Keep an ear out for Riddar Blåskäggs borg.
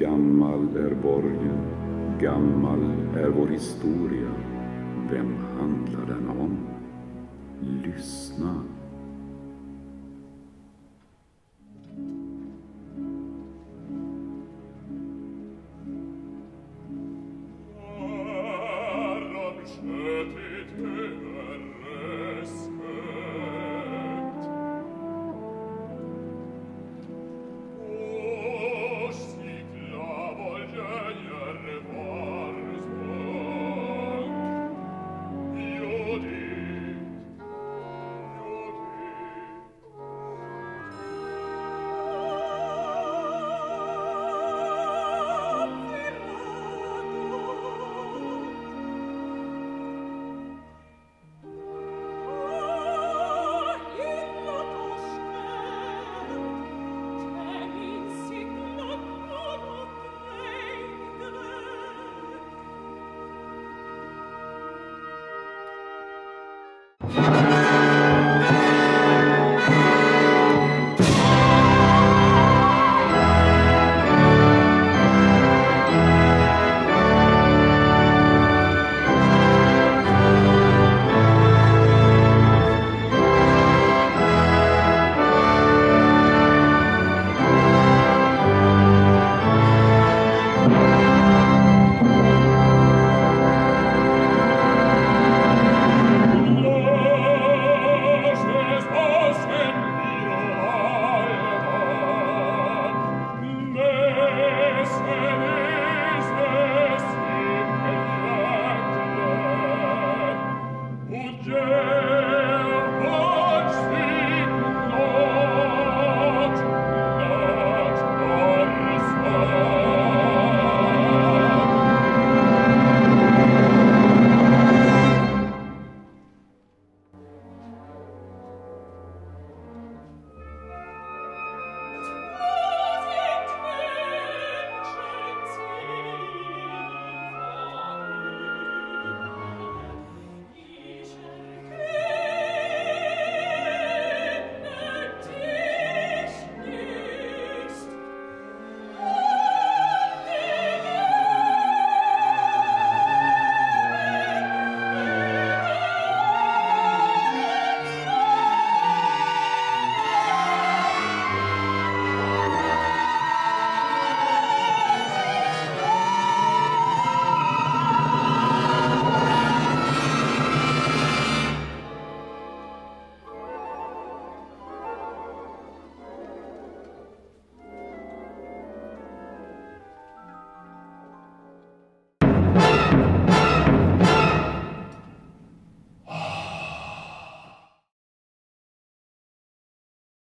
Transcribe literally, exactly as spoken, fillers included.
Gammal är borgen, gammal är vår historia. Vem handlar den om? Lyssna.